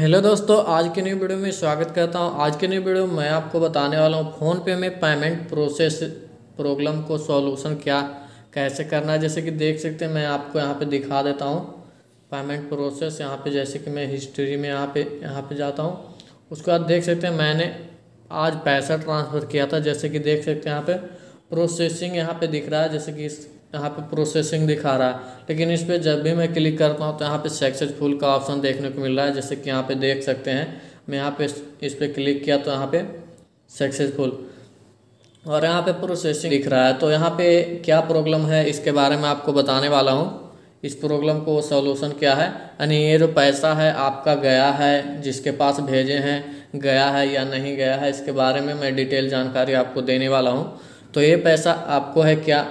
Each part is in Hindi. हेलो दोस्तों, आज के न्यू वीडियो में स्वागत करता हूं। आज के न्यू वीडियो में मैं आपको बताने वाला हूं फ़ोनपे में पेमेंट प्रोसेस प्रॉब्लम को सॉल्यूशन कैसे करना है। जैसे कि देख सकते हैं, मैं आपको यहां पे दिखा देता हूं पेमेंट प्रोसेस। यहां पे जैसे कि मैं हिस्ट्री में यहाँ पे जाता हूँ। उसके बाद देख सकते हैं मैंने आज पैसा ट्रांसफ़र किया था। जैसे कि देख सकते हैं यहाँ पर प्रोसेसिंग यहाँ पर दिख रहा है, जैसे कि यहाँ पे प्रोसेसिंग दिखा रहा है। लेकिन इस पर जब भी मैं क्लिक करता हूँ तो यहाँ पे सक्सेसफुल का ऑप्शन देखने को मिल रहा है। जैसे कि यहाँ पे देख सकते हैं, मैं यहाँ पे इस पर क्लिक किया तो यहाँ पे सक्सेसफुल और यहाँ पे प्रोसेसिंग दिख रहा है। तो यहाँ पे क्या प्रॉब्लम है इसके बारे में आपको बताने वाला हूँ। इस प्रॉब्लम को सॉल्यूशन क्या है, यानी ये जो पैसा है आपका गया है, जिसके पास भेजे हैं गया है या नहीं गया है, इसके बारे में मैं डिटेल जानकारी आपको देने वाला हूँ। तो ये पैसा आपको है क्या,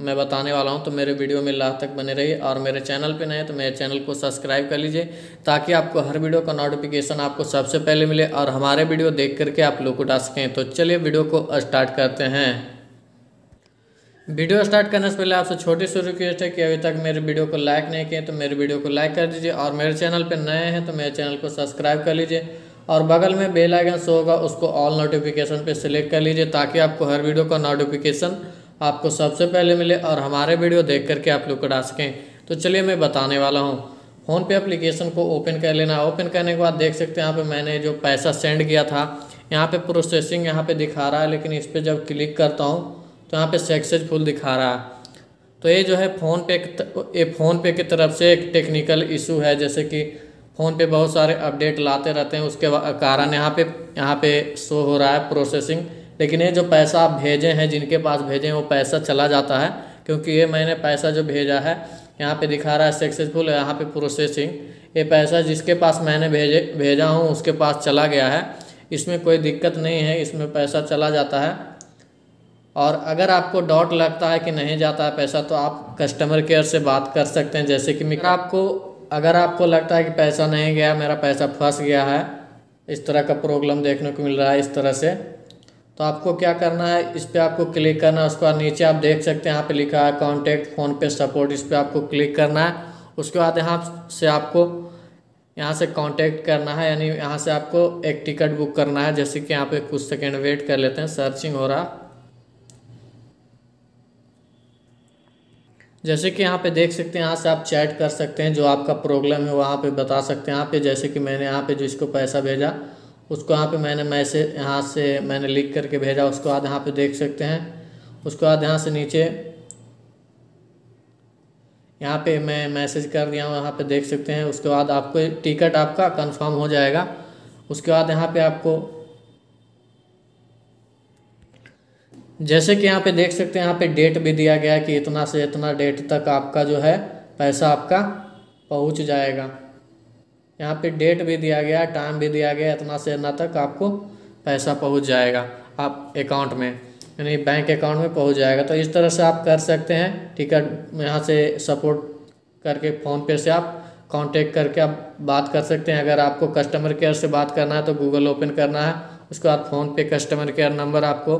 मैं बताने वाला हूं। तो मेरे वीडियो में लास्ट तक बने रहिए और मेरे चैनल पे नए हैं तो मेरे चैनल को सब्सक्राइब कर लीजिए ताकि आपको हर वीडियो का नोटिफिकेशन आपको सबसे पहले मिले और हमारे वीडियो देख करके आप लोग उठा सकें। तो चलिए वीडियो को स्टार्ट करते हैं। वीडियो स्टार्ट करने से पहले आपसे छोटी सी रिक्वेस्ट है कि अभी तक मेरे वीडियो को लाइक नहीं किए तो मेरे वीडियो को लाइक कर दीजिए और मेरे चैनल पर नए हैं तो मेरे चैनल को सब्सक्राइब कर लीजिए और बगल में बेल आइकन शो होगा, उसको ऑल नोटिफिकेशन पर सिलेक्ट कर लीजिए ताकि आपको हर वीडियो का नोटिफिकेशन आपको सबसे पहले मिले और हमारे वीडियो देख करके आप लोग करा सकें। तो चलिए मैं बताने वाला हूँ। फ़ोनपे एप्लीकेशन को ओपन कर लेना। ओपन करने के बाद देख सकते हैं यहाँ पे मैंने जो पैसा सेंड किया था यहाँ पे प्रोसेसिंग यहाँ पे दिखा रहा है। लेकिन इस पर जब क्लिक करता हूँ तो यहाँ पे सक्सेसफुल दिखा रहा है। तो ये जो है फ़ोनपे की तरफ से एक टेक्निकल इशू है। जैसे कि फ़ोनपे बहुत सारे अपडेट लाते रहते हैं, उसके कारण यहाँ पे शो हो रहा है प्रोसेसिंग। लेकिन ये जो पैसा आप भेजे हैं, जिनके पास भेजे हैं वो पैसा चला जाता है, क्योंकि ये मैंने पैसा जो भेजा है यहाँ पे दिखा रहा है सक्सेसफुल, यहाँ पे प्रोसेसिंग। ये पैसा जिसके पास मैंने भेजा हूँ उसके पास चला गया है, इसमें कोई दिक्कत नहीं है, इसमें पैसा चला जाता है। और अगर आपको डाउट लगता है कि नहीं जाता है पैसा तो आप कस्टमर केयर से बात कर सकते हैं। जैसे कि अगर आपको लगता है कि पैसा नहीं गया, मेरा पैसा फंस गया है, इस तरह का प्रॉब्लम देखने को मिल रहा है इस तरह से, तो आपको क्या करना है, इस पर आपको क्लिक करना है। उसके बाद नीचे आप देख सकते हैं यहाँ पे लिखा है कॉन्टैक्ट फ़ोनपे सपोर्ट, इस पर आपको क्लिक करना है। उसके बाद यहाँ से कॉन्टैक्ट करना है, यानी यहाँ से आपको एक टिकट बुक करना है। जैसे कि यहाँ पे कुछ सेकंड वेट कर लेते हैं, सर्चिंग हो रहा। जैसे कि यहाँ पर देख सकते हैं, यहाँ से आप चैट कर सकते हैं, जो आपका प्रॉब्लम है वहाँ पर बता सकते हैं। यहाँ पर जैसे कि मैंने यहाँ पर जिसको पैसा भेजा उसको यहाँ पे मैंने मैसेज यहाँ से मैंने लिख करके भेजा। उसके बाद यहाँ पे देख सकते हैं, उसके बाद यहाँ से नीचे यहाँ पे मैं मैसेज कर दिया हूँ, यहाँ पे देख सकते हैं। उसके बाद आपको टिकट आपका कंफर्म हो जाएगा। उसके बाद यहाँ पे आपको जैसे कि यहाँ पे देख सकते हैं, यहाँ पे डेट भी दिया गया है कि इतना से इतना डेट तक आपका जो है पैसा आपका पहुँच जाएगा। यहाँ पे डेट भी दिया गया, टाइम भी दिया गया, इतना से इतना तक आपको पैसा पहुँच जाएगा आप अकाउंट में, यानी बैंक अकाउंट में पहुँच जाएगा। तो इस तरह से आप कर सकते हैं। टिकट यहाँ से सपोर्ट करके फ़ोनपे से आप कांटेक्ट करके आप बात कर सकते हैं। अगर आपको कस्टमर केयर से बात करना है तो गूगल ओपन करना है, उसके बाद फ़ोनपे कस्टमर केयर नंबर आपको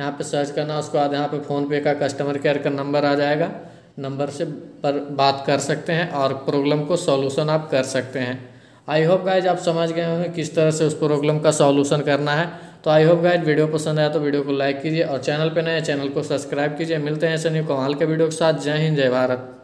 यहाँ पर सर्च करना है। उसके बाद यहाँ पर फ़ोनपे का कस्टमर केयर का नंबर आ जाएगा, नंबर से पर बात कर सकते हैं और प्रॉब्लम को सॉल्यूशन आप कर सकते हैं। आई होप गाइज आप समझ गए होंगे किस तरह से उस प्रॉब्लम का सॉल्यूशन करना है। तो आई होप गाइज वीडियो पसंद आया तो वीडियो को लाइक कीजिए और चैनल पे नए चैनल को सब्सक्राइब कीजिए। मिलते हैं ऐसे न्यू कमाल के वीडियो के साथ। जय हिंद, जय भारत।